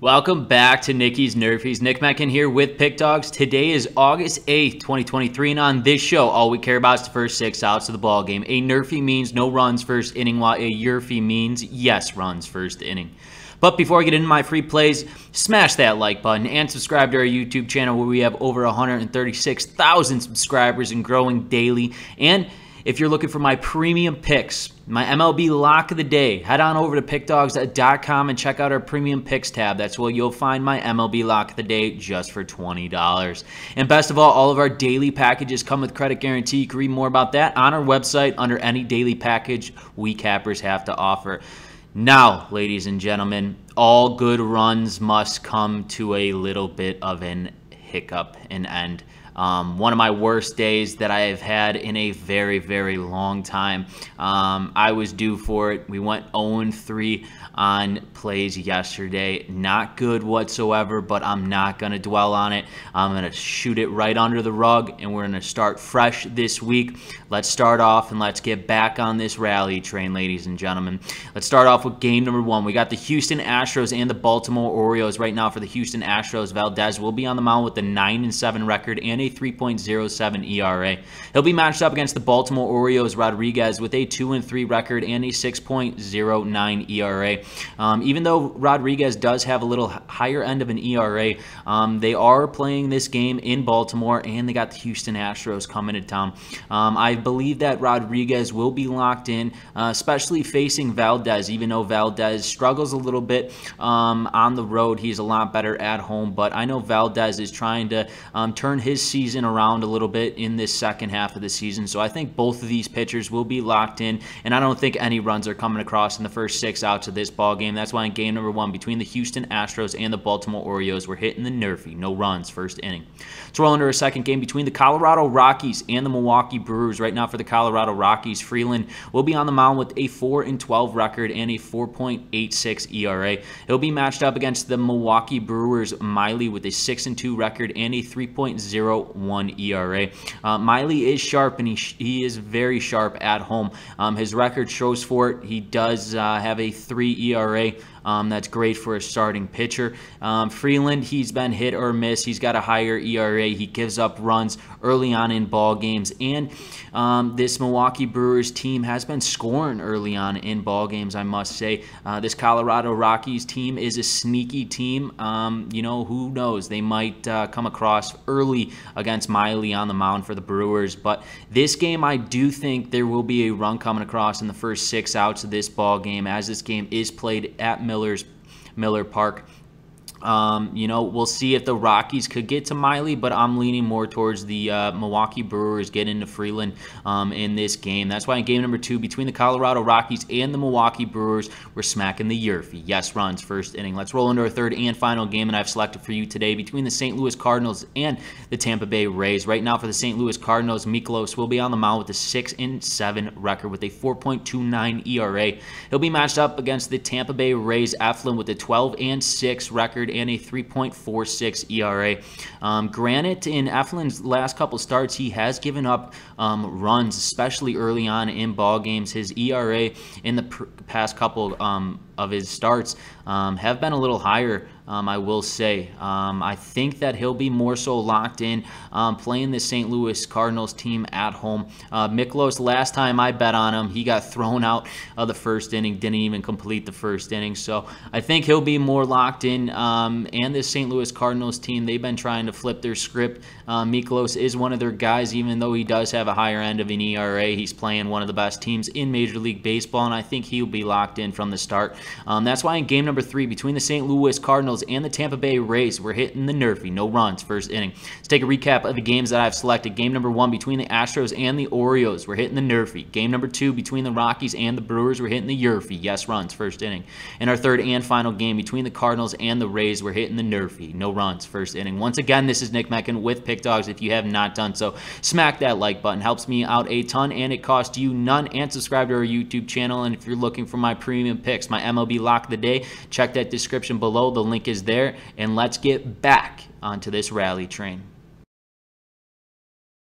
Welcome back to Nicky's Nerfies. Nick Mackin here with Pick Dogs. Today is August 8th, 2023, and on this show, all we care about is the first 6 outs of the ball game. A nerfie means no runs first inning, while a yerfie means yes runs first inning. But before I get into my free plays, smash that like button and subscribe to our YouTube channel where we have over 136,000 subscribers and growing daily. And if you're looking for my premium picks, my MLB lock of the day, head on over to pickdogs.com and check out our premium picks tab. That's where you'll find my MLB lock of the day just for $20. And best of all of our daily packages come with credit guarantee. You can read more about that on our website under any daily package we cappers have to offer. Now, ladies and gentlemen, all good runs must come to a little bit of an hiccup and end. One of my worst days that I have had in a very, very long time. I was due for it. We went 0-3 on plays yesterday. Not good whatsoever, but I'm not going to dwell on it. I'm going to shoot it right under the rug, and we're going to start fresh this week. Let's start off, and let's get back on this rally train, ladies and gentlemen. Let's start off with game number 1. We got the Houston Astros and the Baltimore Orioles. Right now for the Houston Astros, Valdez will be on the mound with a 9-7 record and a 3.07 ERA. He'll be matched up against the Baltimore Orioles, Rodriguez, with a 2-3 record and a 6.09 ERA. Even though Rodriguez does have a little higher end of an ERA, they are playing this game in Baltimore, and they got the Houston Astros coming to town. I believe that Rodriguez will be locked in, especially facing Valdez, even though Valdez struggles a little bit on the road. He's a lot better at home, but I know Valdez is trying to turn his season around a little bit in this second half of the season. So I think both of these pitchers will be locked in, and I don't think any runs are coming across in the first 6 outs of this ball game. That's why in game number 1 between the Houston Astros and the Baltimore Orioles, we're hitting the nerfie, no runs first inning. Let's roll into our second game between the Colorado Rockies and the Milwaukee Brewers. Right now for the Colorado Rockies, Freeland will be on the mound with a 4-12 record and a 4.86 ERA. He'll be matched up against the Milwaukee Brewers, Miley, with a 6-2 record and a 3.01 ERA. Miley is sharp, and he is very sharp at home. His record shows for it. He does have a 3 ERA. That's great for a starting pitcher. Freeland, he's been hit or miss. He's got a higher ERA. He gives up runs early on in ball games, and this Milwaukee Brewers team has been scoring early on in ball games, I must say. This Colorado Rockies team is a sneaky team. You know, who knows? They might come across early against Miley on the mound for the Brewers, but this game, I do think there will be a run coming across in the first 6 outs of this ball game, as this game is played at Miller Park. You know, we'll see if the Rockies could get to Miley, but I'm leaning more towards the Milwaukee Brewers getting into Freeland in this game. That's why in game number 2 between the Colorado Rockies and the Milwaukee Brewers, we're smacking the yerfie, yes runs first inning. Let's roll into our third and final game that I've selected for you today between the St. Louis Cardinals and the Tampa Bay Rays. Right now for the St. Louis Cardinals, Mikolas will be on the mound with a 6-7 record with a 4.29 ERA. He'll be matched up against the Tampa Bay Rays, Eflin, with a 12-6 record and a 3.46 ERA. Granted, in Eflin's last couple starts, he has given up runs, especially early on in ball games. His ERA in the past couple of his starts have been a little higher, I will say. I think that he'll be more so locked in playing the St. Louis Cardinals team at home. Mikolas, last time I bet on him, he got thrown out of the first inning, didn't even complete the first inning. So I think he'll be more locked in. And this St. Louis Cardinals team, they've been trying to flip their script. Mikolas is one of their guys, even though he does have a higher end of an ERA. He's playing one of the best teams in Major League Baseball, and I think he'll be locked in from the start. That's why in game number 3 between the St. Louis Cardinals and the Tampa Bay Rays, we're hitting the nerfie, no runs first inning. Let's take a recap of the games that I've selected. Game number 1 between the Astros and the Orioles, we're hitting the nerfie. Game number 2 between the Rockies and the Brewers, we're hitting the yerfie, yes runs first inning. And our third and final game between the Cardinals and the Rays, we're hitting the nerfie, no runs first inning. Once again, this is Nick Mackin with Pick Dogs. If you have not done so, smack that like button. Helps me out a ton, and it costs you none. And subscribe to our YouTube channel. And if you're looking for my premium picks, my MLB lock of the day, check that description below. The link is there, and let's get back onto this rally train.